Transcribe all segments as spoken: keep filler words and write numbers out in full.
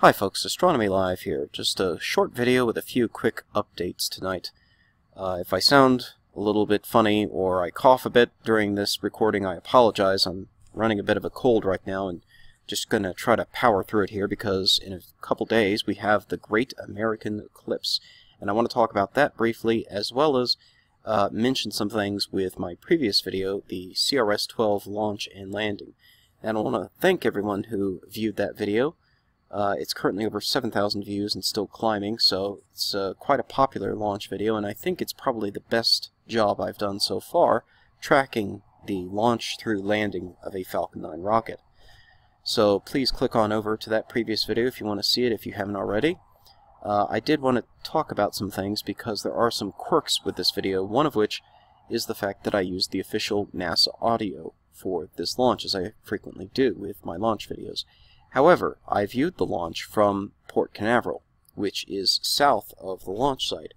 Hi folks, Astronomy Live here. Just a short video with a few quick updates tonight. Uh, if I sound a little bit funny or I cough a bit during this recording, I apologize. I'm running a bit of a cold right now and just going to try to power through it here because in a couple days we have the Great American Eclipse. And I want to talk about that briefly as well as uh, mention some things with my previous video, the C R S twelve launch and landing. And I want to thank everyone who viewed that video. Uh, it's currently over seven thousand views and still climbing, so it's uh, quite a popular launch video, and I think it's probably the best job I've done so far tracking the launch through landing of a Falcon nine rocket. So please click on over to that previous video if you want to see it, if you haven't already. Uh, I did want to talk about some things because there are some quirks with this video, one of which is the fact that I used the official NASA audio for this launch, as I frequently do with my launch videos. However, I viewed the launch from Port Canaveral, which is south of the launch site,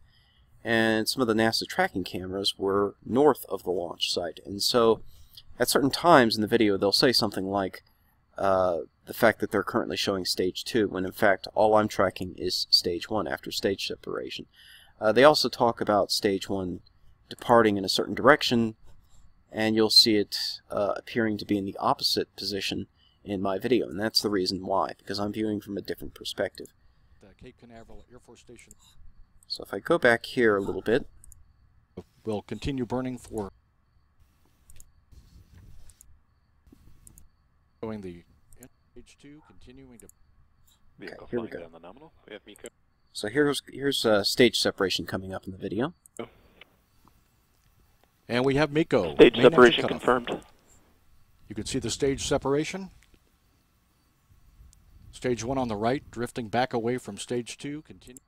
and some of the NASA tracking cameras were north of the launch site, and so at certain times in the video they'll say something like uh, the fact that they're currently showing stage two, when in fact all I'm tracking is stage one after stage separation. Uh, they also talk about stage one departing in a certain direction, and you'll see it uh, appearing to be in the opposite position in my video, and that's the reason why, because I'm viewing from a different perspective. The Cape Canaveral Air Force Station. So if I go back here a little bit, we'll continue burning for going the stage two, continuing to okay, here we go. Down the nominal. We have MECO. So here's here's uh, stage separation coming up in the video. And we have MECO. Stage Main separation confirmed. You can see the stage separation. Stage one on the right, drifting back away from stage two. Continue.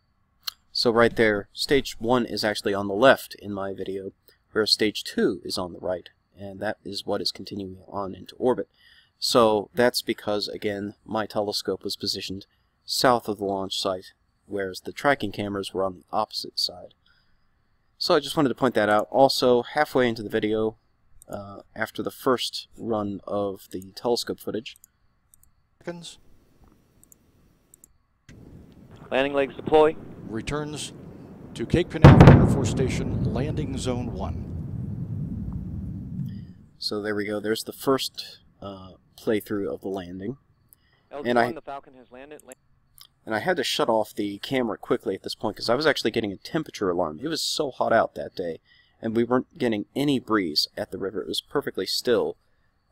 So right there, stage one is actually on the left in my video, whereas stage two is on the right, and that is what is continuing on into orbit. So that's because, again, my telescope was positioned south of the launch site, whereas the tracking cameras were on the opposite side. So I just wanted to point that out. Also, halfway into the video, uh, after the first run of the telescope footage. Seconds. Landing legs deploy. Returns to Cape Canaveral Air Force Station, landing zone one. So there we go. There's the first uh, playthrough of the landing. And I, the Falcon has landed. And I had to shut off the camera quickly at this point because I was actually getting a temperature alarm. It was so hot out that day, and we weren't getting any breeze at the river. It was perfectly still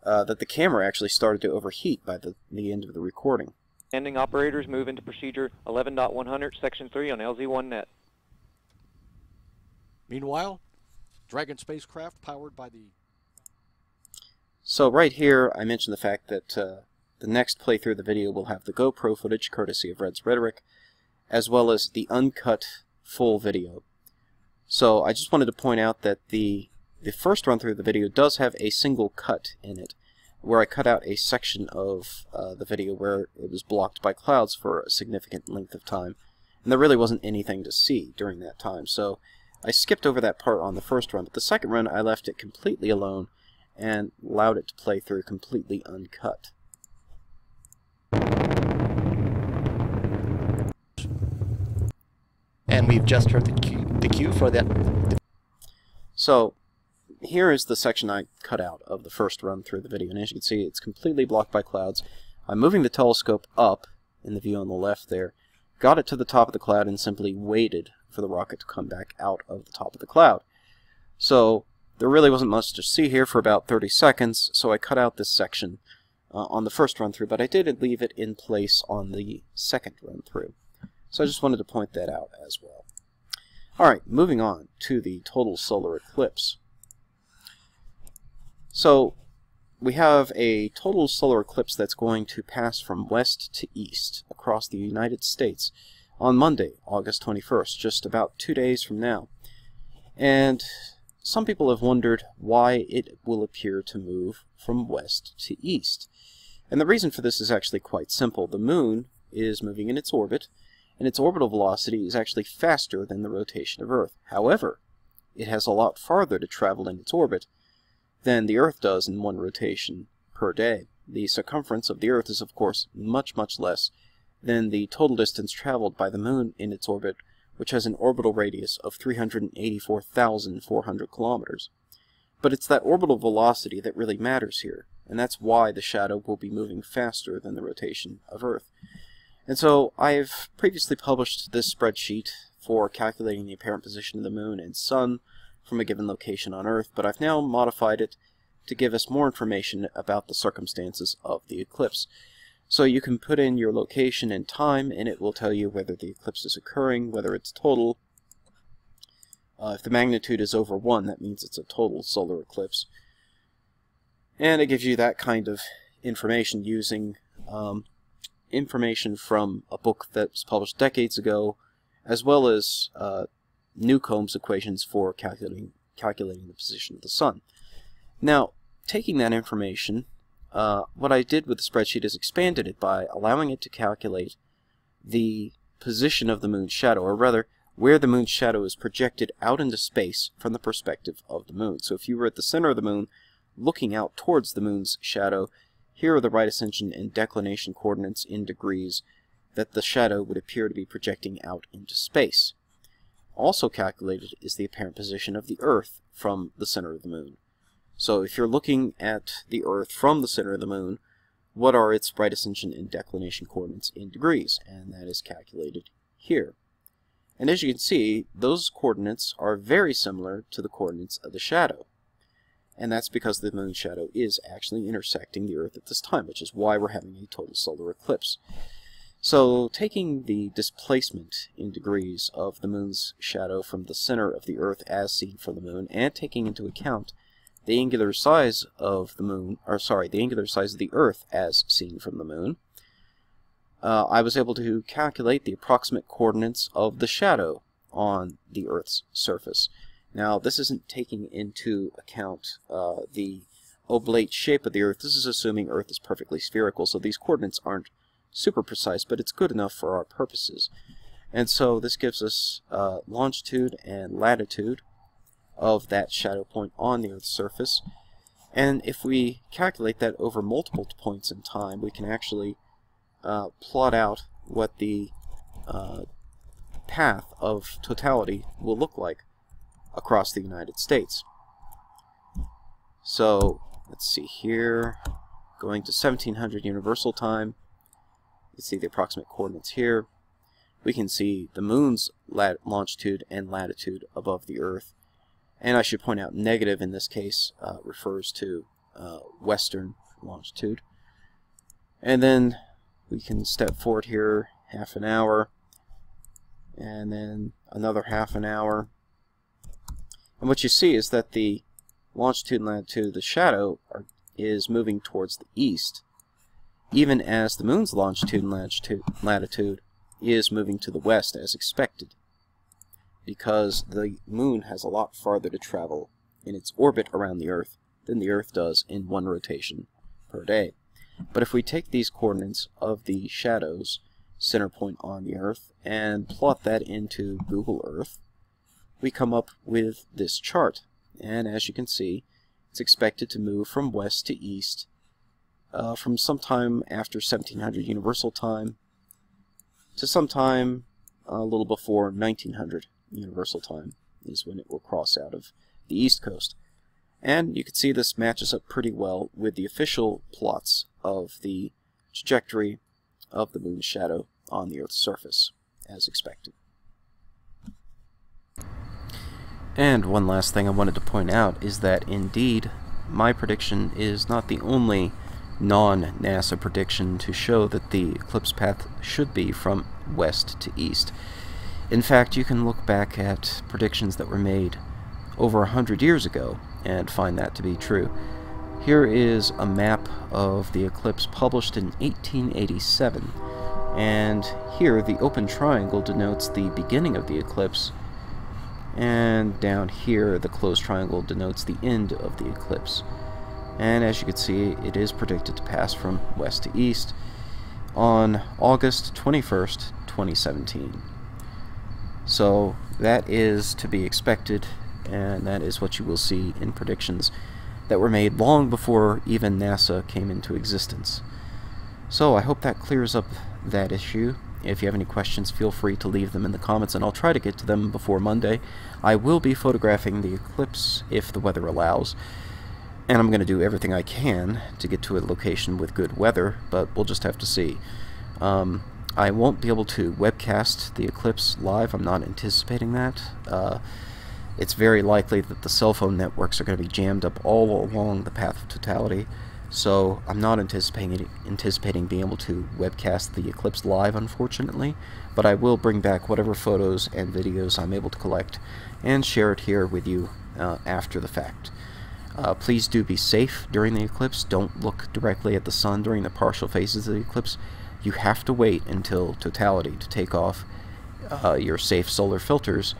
uh, that the camera actually started to overheat by the, the end of the recording. Landing operators move into procedure eleven point one hundred, section three on L Z one net. Meanwhile, Dragon spacecraft powered by the... So right here, I mentioned the fact that uh, the next playthrough of the video will have the GoPro footage, courtesy of Red's Rhetoric, as well as the uncut full video. So I just wanted to point out that the, the first run-through of the video does have a single cut in it, where I cut out a section of uh, the video where it was blocked by clouds for a significant length of time, and there really wasn't anything to see during that time, so I skipped over that part on the first run, but the second run I left it completely alone and allowed it to play through completely uncut. And we've just heard the cue, the cue for that. So here is the section I cut out of the first run through the video, and as you can see, it's completely blocked by clouds. I'm moving the telescope up in the view on the left there, got it to the top of the cloud, and simply waited for the rocket to come back out of the top of the cloud. So there really wasn't much to see here for about thirty seconds, so I cut out this section uh, on the first run through, but I did leave it in place on the second run through. So I just wanted to point that out as well. Alright, moving on to the total solar eclipse. So we have a total solar eclipse that's going to pass from west to east across the United States on Monday, August twenty-first, just about two days from now. And some people have wondered why it will appear to move from west to east. And the reason for this is actually quite simple. The moon is moving in its orbit, and its orbital velocity is actually faster than the rotation of Earth. However, it has a lot farther to travel in its orbit than the Earth does in one rotation per day. The circumference of the Earth is, of course, much, much less than the total distance traveled by the Moon in its orbit, which has an orbital radius of three hundred eighty-four thousand four hundred kilometers. But it's that orbital velocity that really matters here, and that's why the shadow will be moving faster than the rotation of Earth. And so I've previously published this spreadsheet for calculating the apparent position of the Moon and Sun from a given location on Earth, but I've now modified it to give us more information about the circumstances of the eclipse. So you can put in your location and time, and it will tell you whether the eclipse is occurring, whether it's total. Uh, if the magnitude is over one, that means it's a total solar eclipse. And it gives you that kind of information using um, information from a book that was published decades ago, as well as uh, Newcomb's equations for calculating, calculating the position of the Sun. Now, taking that information, uh, what I did with the spreadsheet is expanded it by allowing it to calculate the position of the Moon's shadow, or rather, where the Moon's shadow is projected out into space from the perspective of the Moon. So if you were at the center of the Moon, looking out towards the Moon's shadow, here are the right ascension and declination coordinates in degrees that the shadow would appear to be projecting out into space. Also calculated is the apparent position of the Earth from the center of the Moon. So if you're looking at the Earth from the center of the Moon, what are its right ascension and declination coordinates in degrees? And that is calculated here. And as you can see, those coordinates are very similar to the coordinates of the shadow. And that's because the Moon's shadow is actually intersecting the Earth at this time, which is why we're having a total solar eclipse. So taking the displacement in degrees of the Moon's shadow from the center of the Earth as seen from the Moon, and taking into account the angular size of the Moon, or sorry, the angular size of the Earth as seen from the Moon, uh, I was able to calculate the approximate coordinates of the shadow on the Earth's surface. Now, this isn't taking into account uh, the oblate shape of the Earth. This is assuming Earth is perfectly spherical, so these coordinates aren't super precise, but it's good enough for our purposes. And so this gives us uh, longitude and latitude of that shadow point on the Earth's surface, and if we calculate that over multiple points in time, we can actually uh, plot out what the uh, path of totality will look like across the United States. So let's see here, going to seventeen hundred universal time, let's see the approximate coordinates here. We can see the Moon's lat longitude and latitude above the Earth. And I should point out, negative in this case uh, refers to uh, western longitude. And then we can step forward here half an hour, and then another half an hour. And what you see is that the longitude and latitude of the shadow are, is moving towards the east, even as the Moon's longitude and latitude, latitude is moving to the west as expected, because the Moon has a lot farther to travel in its orbit around the Earth than the Earth does in one rotation per day. But if we take these coordinates of the shadow's center point on the Earth and plot that into Google Earth, we come up with this chart. And as you can see, it's expected to move from west to east uh, from sometime after seventeen hundred universal time to sometime a little before nineteen hundred. Universal time is when it will cross out of the East Coast. And you can see this matches up pretty well with the official plots of the trajectory of the Moon's shadow on the Earth's surface, as expected. And one last thing I wanted to point out is that, indeed, my prediction is not the only non-NASA prediction to show that the eclipse path should be from west to east. In fact, you can look back at predictions that were made over a hundred years ago and find that to be true. Here is a map of the eclipse published in eighteen eighty-seven, and here the open triangle denotes the beginning of the eclipse, and down here the closed triangle denotes the end of the eclipse. And as you can see, it is predicted to pass from west to east on August twenty-first, twenty seventeen. So that is to be expected, and that is what you will see in predictions that were made long before even NASA came into existence. So I hope that clears up that issue. If you have any questions, feel free to leave them in the comments, and I'll try to get to them before Monday. I will be photographing the eclipse if the weather allows, and I'm going to do everything I can to get to a location with good weather, but we'll just have to see. Um, I won't be able to webcast the eclipse live. I'm not anticipating that. Uh, it's very likely that the cell phone networks are going to be jammed up all along the path of totality, so I'm not anticipating anticipating being able to webcast the eclipse live, unfortunately, but I will bring back whatever photos and videos I'm able to collect and share it here with you uh, after the fact. Uh, please do be safe during the eclipse. Don't look directly at the sun during the partial phases of the eclipse. You have to wait until totality to take off uh, your safe solar filters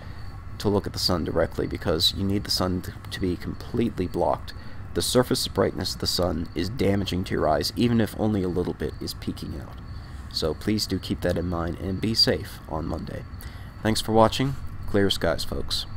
to look at the sun directly, because you need the sun to be completely blocked. The surface brightness of the sun is damaging to your eyes, even if only a little bit is peeking out. So please do keep that in mind and be safe on Monday. Thanks for watching. Clear skies, folks.